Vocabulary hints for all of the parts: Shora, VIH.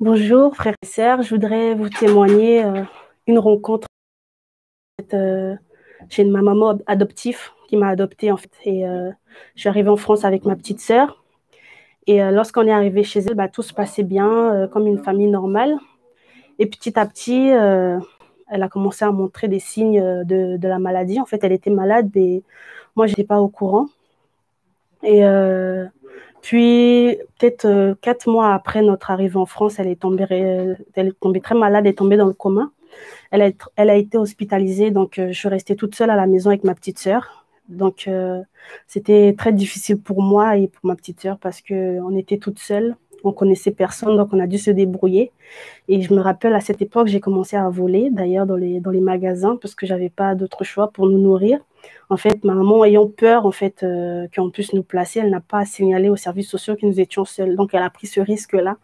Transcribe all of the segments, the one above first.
Bonjour frères et sœurs, je voudrais vous témoigner une rencontre chez ma maman adoptive qui m'a adoptée en fait. Et je suis arrivée en France avec ma petite sœur. Et lorsqu'on est arrivé chez elle, bah, tout se passait bien, comme une famille normale. Et petit à petit, elle a commencé à montrer des signes de la maladie. En fait, elle était malade et moi, je n'étais pas au courant. Et puis, peut-être 4 mois après notre arrivée en France, elle est tombée très malade, elle est tombée dans le coma. Elle a été hospitalisée, donc je suis restée toute seule à la maison avec ma petite sœur. Donc, c'était très difficile pour moi et pour ma petite sœur parce qu'on était toutes seules, on ne connaissait personne, donc on a dû se débrouiller. Et je me rappelle, à cette époque, j'ai commencé à voler, d'ailleurs, dans les magasins parce que je n'avais pas d'autre choix pour nous nourrir. En fait, ma maman, ayant peur en fait, qu'on puisse nous placer, elle n'a pas signalé aux services sociaux que nous étions seuls. Donc, elle a pris ce risque-là.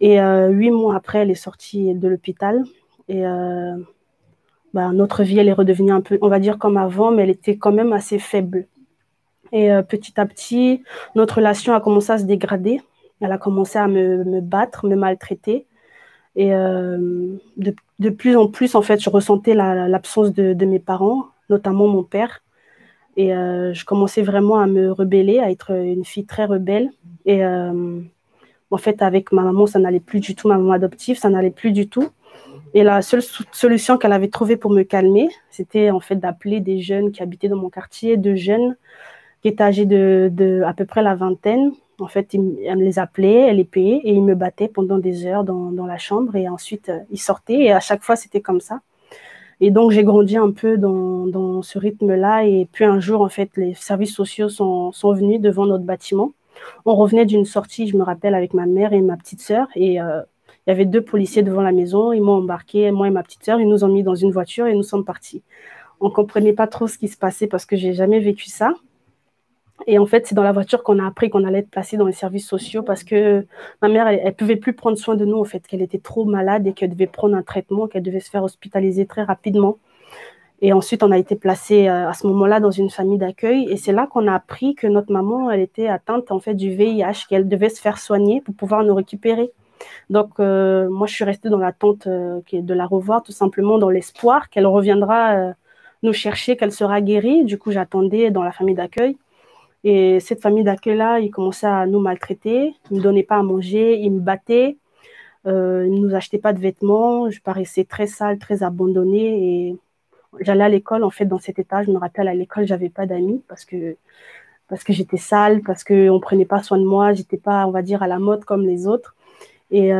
Et 8 mois après, elle est sortie de l'hôpital et... bah, notre vie, elle est redevenue un peu, on va dire, comme avant, mais elle était quand même assez faible. Et petit à petit, notre relation a commencé à se dégrader. Elle a commencé à me battre, me maltraiter. Et de plus en plus, en fait, je ressentais l'absence de mes parents, notamment mon père. Et je commençais vraiment à me rebeller, à être une fille très rebelle. Et en fait, avec ma maman, ça n'allait plus du tout, ma maman adoptive, ça n'allait plus du tout. Et la seule solution qu'elle avait trouvée pour me calmer, c'était en fait d'appeler des jeunes qui habitaient dans mon quartier, 2 jeunes qui étaient âgés de à peu près la vingtaine. En fait, elle les appelait, elle les payait et ils me battaient pendant des heures dans la chambre. Et ensuite, ils sortaient et à chaque fois, c'était comme ça. Et donc, j'ai grandi un peu dans ce rythme-là. Et puis un jour, en fait, les services sociaux sont venus devant notre bâtiment. On revenait d'une sortie, je me rappelle, avec ma mère et ma petite sœur et... il y avait 2 policiers devant la maison, ils m'ont embarqué, moi et ma petite sœur, ils nous ont mis dans une voiture et nous sommes partis. On ne comprenait pas trop ce qui se passait parce que je n'ai jamais vécu ça. Et en fait, c'est dans la voiture qu'on a appris qu'on allait être placé dans les services sociaux parce que ma mère, elle ne pouvait plus prendre soin de nous, en fait, qu'elle était trop malade et qu'elle devait prendre un traitement, qu'elle devait se faire hospitaliser très rapidement. Et ensuite, on a été placé à ce moment-là dans une famille d'accueil. Et c'est là qu'on a appris que notre maman, elle était atteinte en fait, du VIH, qu'elle devait se faire soigner pour pouvoir nous récupérer. Donc, moi, je suis restée dans l'attente de la revoir, tout simplement dans l'espoir qu'elle reviendra nous chercher, qu'elle sera guérie. Du coup, j'attendais dans la famille d'accueil. Et cette famille d'accueil-là, ils commençaient à nous maltraiter. Ils ne me donnaient pas à manger, ils me battaient. Ils ne nous achetaient pas de vêtements. Je paraissais très sale, très abandonnée. Et j'allais à l'école, en fait, dans cet état. Je me rappelle, à l'école, je n'avais pas d'amis parce que j'étais sale, parce qu'on ne prenait pas soin de moi. Je n'étais pas, on va dire, à la mode comme les autres. Et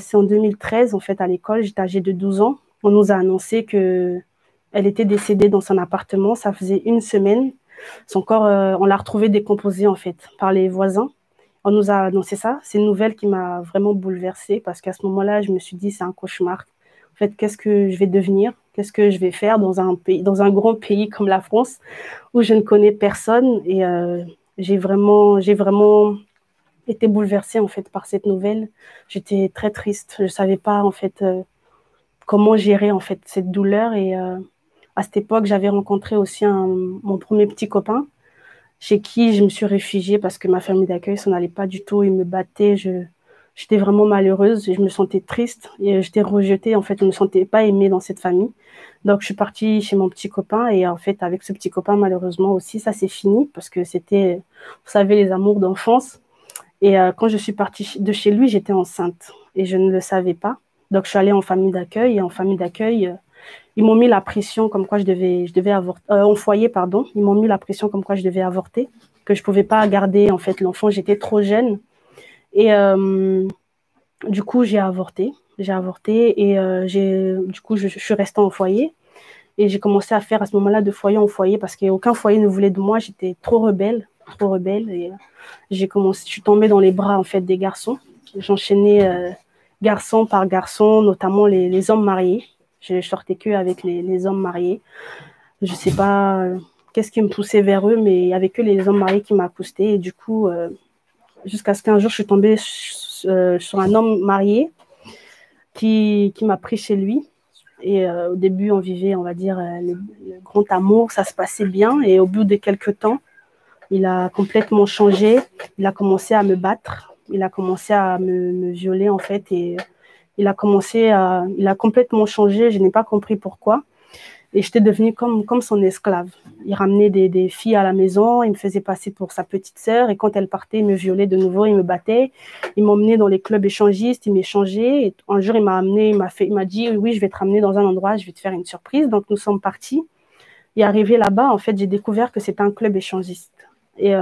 c'est en 2013, en fait, à l'école, j'étais âgée de 12 ans. On nous a annoncé qu'elle était décédée dans son appartement. Ça faisait 1 semaine. Son corps, on l'a retrouvé décomposé, en fait, par les voisins. On nous a annoncé ça. C'est une nouvelle qui m'a vraiment bouleversée parce qu'à ce moment-là, je me suis dit, c'est un cauchemar. En fait, qu'est-ce que je vais devenir? Qu'est-ce que je vais faire dans un grand pays comme la France où je ne connais personne? Et j'ai vraiment été bouleversée en fait par cette nouvelle. J'étais très triste. Je savais pas en fait comment gérer en fait cette douleur. Et à cette époque, j'avais rencontré aussi mon premier petit copain chez qui je me suis réfugiée parce que ma famille d'accueil s'en allait pas du tout. Ils me battaient. J'étais vraiment malheureuse. Et je me sentais triste et j'étais rejetée. En fait, je me sentais pas aimée dans cette famille. Donc, je suis partie chez mon petit copain et en fait, avec ce petit copain, malheureusement aussi, ça c'est fini parce que c'était, vous savez, les amours d'enfance. Et quand je suis partie de chez lui, j'étais enceinte et je ne le savais pas. Donc, je suis allée en famille d'accueil et en famille d'accueil, ils m'ont mis la pression comme quoi je devais avorter, en foyer, pardon. Ils m'ont mis la pression comme quoi je devais avorter, que je ne pouvais pas garder en fait l'enfant, j'étais trop jeune. Et du coup, j'ai avorté et du coup, je suis restée en foyer. Et j'ai commencé à faire à ce moment-là de foyer en foyer parce qu'aucun foyer ne voulait de moi, j'étais trop rebelle et je suis tombée dans les bras en fait des garçons. J'enchaînais garçon par garçon, notamment les hommes mariés. Je sortais que avec les hommes mariés. Je sais pas qu'est-ce qui me poussait vers eux, mais il y avait que les hommes mariés qui m'accostaient. Et du coup, jusqu'à ce qu'un jour je suis tombée sur un homme marié qui m'a pris chez lui. Et au début, on vivait, on va dire, le grand amour, ça se passait bien. Et au bout de quelques temps, il a complètement changé, il a commencé à me battre, il a commencé à me violer, en fait, et il a complètement changé, je n'ai pas compris pourquoi. Et j'étais devenue comme son esclave. Il ramenait des filles à la maison, il me faisait passer pour sa petite sœur, et quand elle partait, il me violait de nouveau, il me battait, il m'emmenait dans les clubs échangistes, il m'échangeait. Et un jour, il m'a amené, il m'a dit, oui, je vais te ramener dans un endroit, je vais te faire une surprise. Donc, nous sommes partis. Et arrivé là-bas, en fait, j'ai découvert que c'était un club échangiste. Et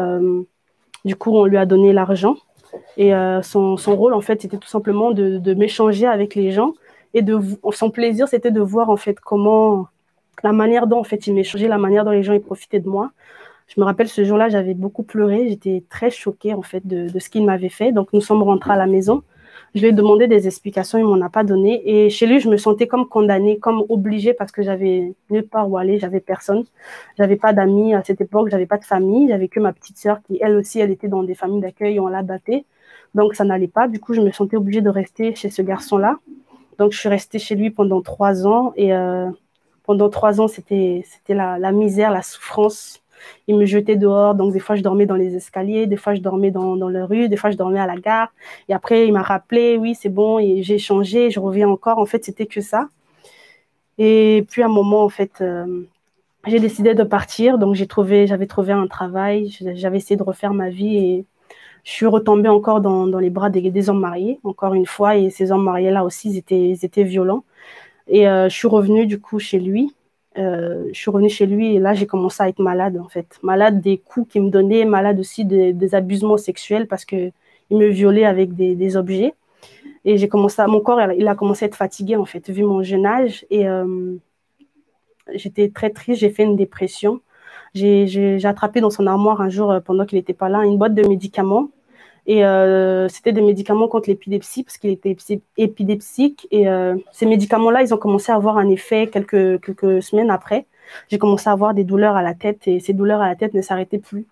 du coup, on lui a donné l'argent. Et son rôle, en fait, c'était tout simplement de m'échanger avec les gens. Et son plaisir, c'était de voir, en fait, comment... La manière dont, en fait, il m'échangeait, la manière dont les gens ils profitaient de moi. Je me rappelle, ce jour-là, j'avais beaucoup pleuré. J'étais très choquée, en fait, de ce qu'il m'avait fait. Donc, nous sommes rentrés à la maison. Je lui ai demandé des explications. Il ne m'en a pas donné. Et chez lui, je me sentais comme condamnée, comme obligée, parce que j'avais nulle part où aller. J'avais personne. Je n'avais pas d'amis à cette époque. Je n'avais pas de famille. J'avais que ma petite sœur qui, elle aussi, elle était dans des familles d'accueil et on la battait. Donc, ça n'allait pas. Du coup, je me sentais obligée de rester chez ce garçon-là. Donc, je suis restée chez lui pendant 3 ans. Et... pendant 3 ans, c'était la misère, la souffrance. Il me jetait dehors. Donc, des fois, je dormais dans les escaliers. Des fois, je dormais dans la rue. Des fois, je dormais à la gare. Et après, il m'a rappelé, oui, c'est bon. Et j'ai changé. Je reviens encore. En fait, c'était que ça. Et puis, à un moment, en fait, j'ai décidé de partir. Donc, j'avais trouvé un travail. J'avais essayé de refaire ma vie. Et je suis retombée encore dans les bras des hommes mariés, encore une fois. Et ces hommes mariés-là aussi, ils étaient violents. Et je suis revenue du coup chez lui. Et là, j'ai commencé à être malade, en fait. Malade des coups qu'il me donnait, malade aussi des abusements sexuels parce qu'il me violait avec des objets. Et j'ai commencé mon corps, il a commencé à être fatigué, en fait, vu mon jeune âge. Et j'étais très triste, j'ai fait une dépression. J'ai attrapé dans son armoire un jour, pendant qu'il n'était pas là, une boîte de médicaments. Et c'était des médicaments contre l'épilepsie, parce qu'il était épidépsique. Et ces médicaments-là, ils ont commencé à avoir un effet quelques semaines après. J'ai commencé à avoir des douleurs à la tête, et ces douleurs à la tête ne s'arrêtaient plus.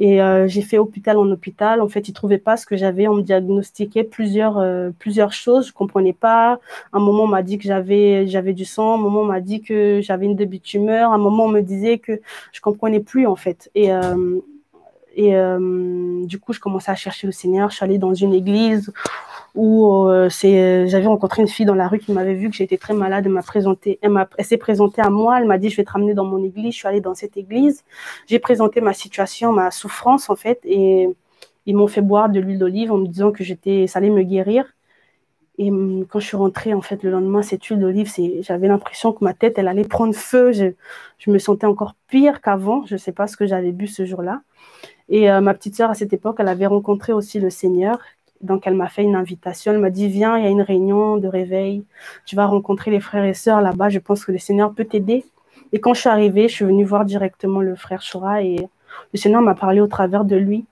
Et j'ai fait hôpital en hôpital. En fait, ils ne trouvaient pas ce que j'avais. On me diagnostiquait plusieurs choses. Je ne comprenais pas. Un moment, on m'a dit que j'avais du sang. Un moment, on m'a dit que j'avais une début de tumeur. Un moment, on me disait que je ne comprenais plus, en fait. Et du coup, je commençais à chercher le Seigneur. Je suis allée dans une église où j'avais rencontré une fille dans la rue qui m'avait vu que j'étais très malade. Elle s'est présentée à moi. Elle m'a dit, je vais te ramener dans mon église. Je suis allée dans cette église. J'ai présenté ma situation, ma souffrance, en fait. Et ils m'ont fait boire de l'huile d'olive en me disant que ça allait me guérir. Et quand je suis rentrée, en fait, le lendemain, cette huile d'olive, j'avais l'impression que ma tête, elle allait prendre feu. Je me sentais encore pire qu'avant. Je ne sais pas ce que j'avais bu ce jour-là. Et ma petite sœur, à cette époque, elle avait rencontré aussi le Seigneur. Donc, elle m'a fait une invitation. Elle m'a dit, viens, il y a une réunion de réveil. Tu vas rencontrer les frères et sœurs là-bas. Je pense que le Seigneur peut t'aider. Et quand je suis arrivée, je suis venue voir directement le frère Shora. Et le Seigneur m'a parlé au travers de lui.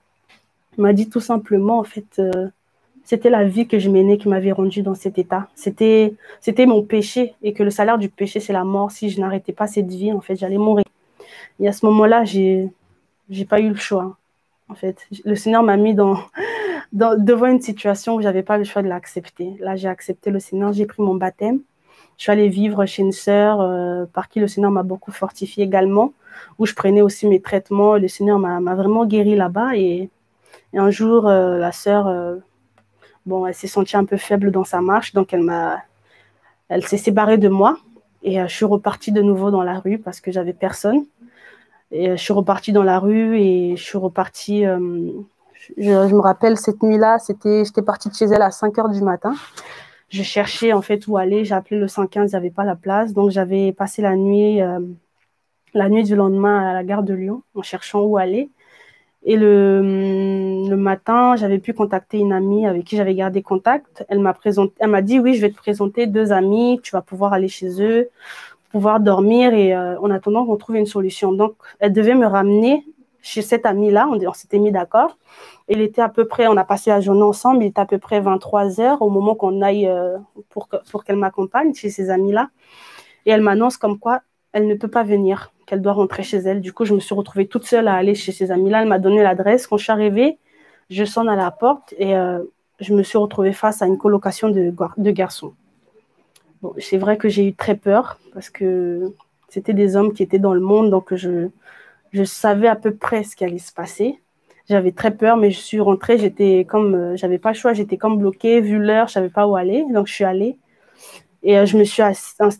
Il m'a dit tout simplement, en fait, c'était la vie que je menais qui m'avait rendue dans cet état. C'était mon péché. Et que le salaire du péché, c'est la mort. Si je n'arrêtais pas cette vie, en fait, j'allais mourir. Et à ce moment-là, j'ai pas eu le choix. En fait, le Seigneur m'a mis devant une situation où je n'avais pas le choix de l'accepter. Là, j'ai accepté le Seigneur, j'ai pris mon baptême. Je suis allée vivre chez une sœur par qui le Seigneur m'a beaucoup fortifiée également, où je prenais aussi mes traitements. Le Seigneur m'a vraiment guérie là-bas. Et un jour, la sœur, elle s'est sentie un peu faible dans sa marche, donc elle s'est séparée de moi. Et je suis repartie de nouveau dans la rue parce que j'avais personne. Et je suis repartie dans la rue et je suis repartie, je me rappelle cette nuit-là, j'étais partie de chez elle à 5h du matin. Je cherchais en fait où aller, j'ai appelé le 115, il n'y avait pas la place. Donc j'avais passé la nuit du lendemain à la gare de Lyon en cherchant où aller. Et le matin, j'avais pu contacter une amie avec qui j'avais gardé contact. Elle m'a dit, oui, je vais te présenter 2 amis, tu vas pouvoir aller chez eux. Pouvoir dormir et en attendant qu'on trouve une solution. Donc, elle devait me ramener chez cette amie-là. On s'était mis d'accord. Il était à peu près, on a passé la journée ensemble, il était à peu près 23h au moment qu'on aille pour qu'elle m'accompagne chez ces amis-là. Et elle m'annonce comme quoi elle ne peut pas venir, qu'elle doit rentrer chez elle. Du coup, je me suis retrouvée toute seule à aller chez ces amis-là. Elle m'a donné l'adresse. Quand je suis arrivée, je sonne à la porte et je me suis retrouvée face à une colocation de garçons. Bon, c'est vrai que j'ai eu très peur parce que c'était des hommes qui étaient dans le monde, donc je savais à peu près ce qui allait se passer. J'avais très peur, mais je suis rentrée, j'étais comme, j'avais pas le choix, j'étais comme bloquée, vu l'heure, je savais pas où aller, donc je suis allée. Et je me suis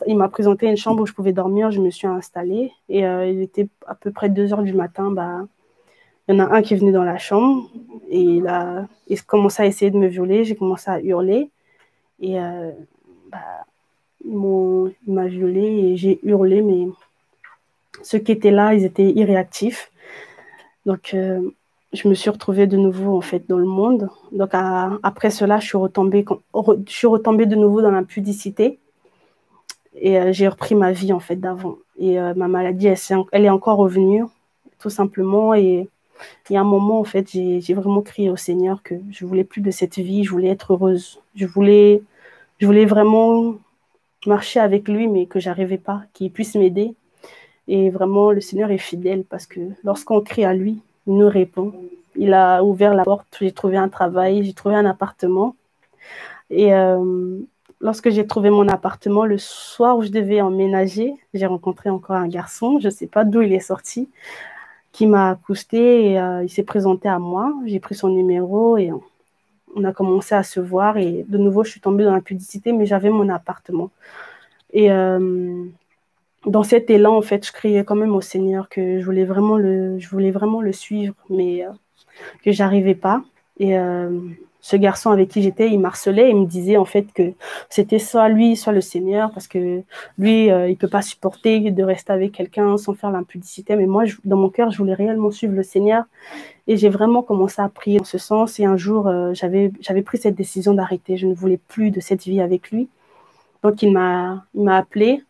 il m'a présenté une chambre où je pouvais dormir, je me suis installée. Et il était à peu près 2 h du matin, bah, il y en a un qui est venu dans la chambre et il commençait à essayer de me violer, j'ai commencé à hurler. Et bah, il m'a violée et j'ai hurlé, mais ceux qui étaient là, ils étaient irréactifs. Donc, je me suis retrouvée de nouveau, en fait, dans le monde. Donc, après cela, je suis retombée de nouveau dans la pudicité. Et j'ai repris ma vie, en fait, d'avant. Et ma maladie, elle est encore revenue, tout simplement. Et il y a un moment, en fait, j'ai vraiment crié au Seigneur que je ne voulais plus de cette vie, je voulais être heureuse. Je voulais vraiment marcher avec lui, mais que je n'arrivais pas, qu'il puisse m'aider. Et vraiment, le Seigneur est fidèle parce que lorsqu'on crie à lui, il nous répond. Il a ouvert la porte, j'ai trouvé un travail, j'ai trouvé un appartement. Et lorsque j'ai trouvé mon appartement, le soir où je devais emménager, j'ai rencontré encore un garçon, je ne sais pas d'où il est sorti, qui m'a accosté et il s'est présenté à moi. J'ai pris son numéro et on a commencé à se voir. Et de nouveau, je suis tombée dans la pudicité, mais j'avais mon appartement. Et dans cet élan, en fait, je criais quand même au Seigneur que je voulais vraiment le suivre, mais que je n'arrivais pas. Et ce garçon avec qui j'étais, il m'harcelait, il me disait en fait que c'était soit lui, soit le Seigneur, parce que lui, il ne peut pas supporter de rester avec quelqu'un sans faire l'impudicité. Mais moi, dans mon cœur, je voulais réellement suivre le Seigneur. Et j'ai vraiment commencé à prier en ce sens. Et un jour, j'avais pris cette décision d'arrêter. Je ne voulais plus de cette vie avec lui. Donc, il m'a appelée.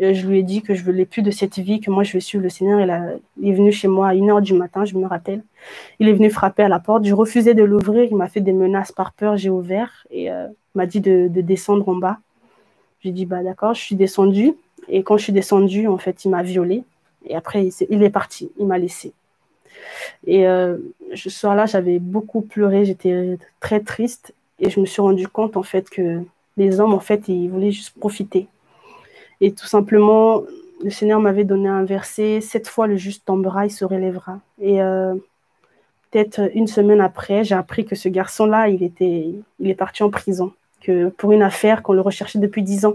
Je lui ai dit que je ne voulais plus de cette vie, que moi, je vais suivre le Seigneur. Il est venu chez moi à 1 h du matin, je me rappelle. Il est venu frapper à la porte. Je refusais de l'ouvrir. Il m'a fait des menaces par peur. J'ai ouvert et il m'a dit de descendre en bas. J'ai dit, bah, d'accord, je suis descendue. Et quand je suis descendue, en fait, il m'a violée. Et après, il est parti. Il m'a laissée. Et ce soir-là, j'avais beaucoup pleuré. J'étais très triste. Et je me suis rendue compte, en fait, que les hommes, en fait, ils voulaient juste profiter. Et tout simplement, le Seigneur m'avait donné un verset, « Cette fois, le juste tombera, il se relèvera. » Et peut-être une semaine après, j'ai appris que ce garçon-là, il est parti en prison que pour une affaire qu'on le recherchait depuis 10 ans.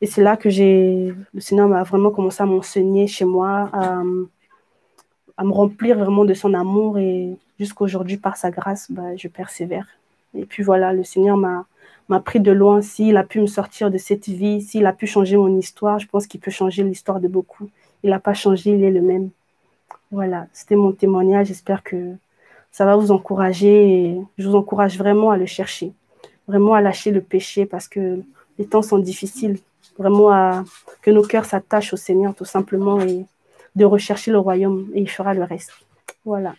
Et c'est là que le Seigneur m'a vraiment commencé à m'enseigner chez moi, à me remplir vraiment de son amour. Et jusqu'aujourd'hui, par sa grâce, bah, je persévère. Et puis voilà, le Seigneur m'a pris de loin. S'il a pu me sortir de cette vie, s'il a pu changer mon histoire, je pense qu'il peut changer l'histoire de beaucoup. Il n'a pas changé, il est le même. Voilà, c'était mon témoignage. J'espère que ça va vous encourager. Et je vous encourage vraiment à le chercher, vraiment à lâcher le péché parce que les temps sont difficiles. Vraiment que nos cœurs s'attachent au Seigneur tout simplement et de rechercher le royaume et il fera le reste. Voilà.